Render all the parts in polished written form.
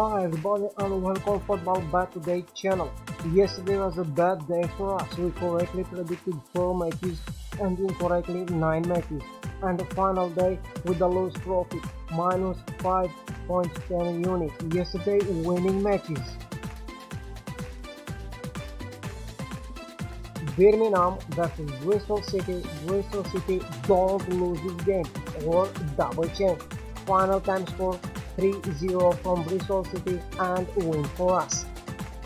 Hi everybody and welcome to Football Back to Day channel. Yesterday was a bad day for us. We correctly predicted 4 matches and incorrectly 9 matches. And the final day with a loose profit, minus 5.10 units. Yesterday winning matches. Birmingham versus Bristol City. Bristol City don't lose this game or double change. Final time score 3-0 from Bristol City and win for us.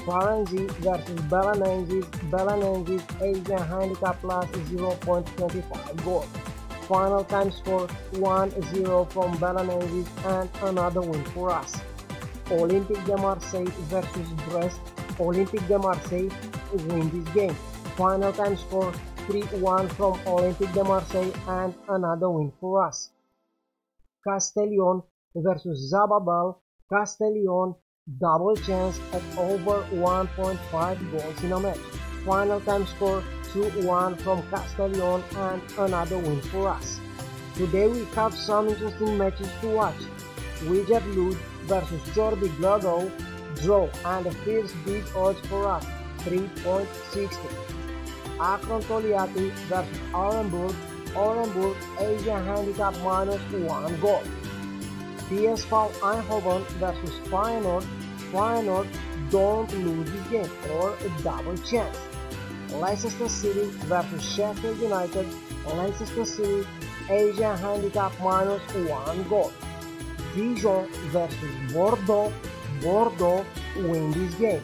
Valencia versus Balanenges. Balanenges Asian handicap plus 0.25 goal. Final time score 1-0 from Balanenges and another win for us. Olympique de Marseille versus Brest. Olympique de Marseille win this game. Final time score 3-1 from Olympique de Marseille and another win for us. Castellón versus Zababal. Castellón double chance at over 1.5 goals in a match. Final time score 2-1 from Castellón and another win for us. Today we have some interesting matches to watch. Widget Lute versus Jordi Blago draw and a fierce big odds for us 3.60. Akron Toliatti versus Orenburg. Orenburg Asia handicap minus 1 goal. PSV Eindhoven versus Feyenoord. Feyenoord don't lose this game or a double chance. Leicester City versus Sheffield United. Leicester City Asia handicap minus 1 goal. Dijon versus Bordeaux. Bordeaux win this game.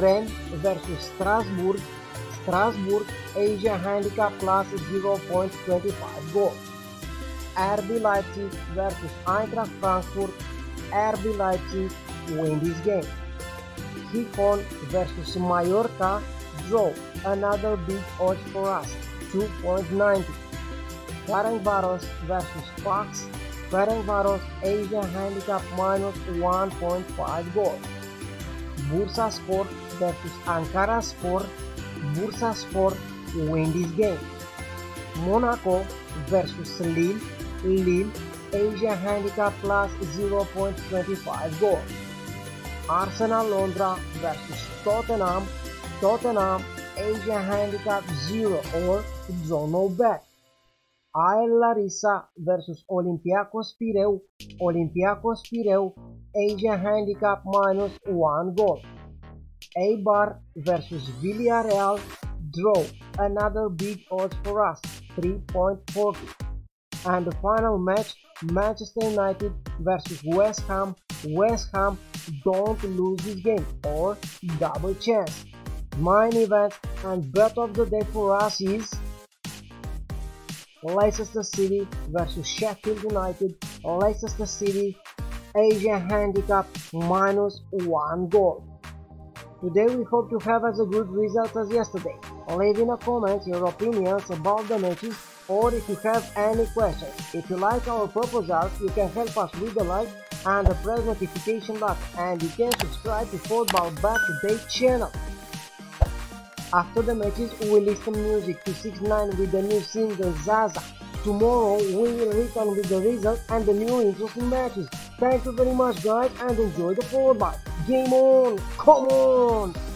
Rennes versus Strasbourg. Strasbourg Asia handicap plus 0.25 goal. RB Leipzig versus Eintracht Frankfurt. RB Leipzig win this game. Kifon versus Mallorca draw, another big odds for us 2.90. Ferencvaros versus Fox. Ferencvaros Asia handicap minus 1.5 goal. Bursa Sport versus Ankara Sport. Bursa Sport win this game. Monaco versus Lille. Lille Asia handicap plus 0.25 goal. Arsenal-Londra versus Tottenham. Tottenham Asia handicap 0 or draw no bet. AEL Larissa versus Olympiacos Pireu. Olympiacos Pireu Asia handicap minus 1 goal. Eibar versus Villarreal draw, another big odds for us 3.40. And the final match, Manchester United versus West Ham. West Ham don't lose this game or double chance. Main event and bet of the day for us is Leicester City versus Sheffield United. Leicester City Asia handicap minus 1 goal. Today we hope to have as a good result as yesterday. Leave in the comments your opinions about the matches or if you have any questions. If you like our proposals, you can help us with a like and the press notification button, and you can subscribe to Football Back to Day channel. After the matches we listen music to 6ix9ine with the new single Zaza. Tomorrow we will return with the results and the new interesting matches. Thank you very much guys and enjoy the football. Game on! Come on!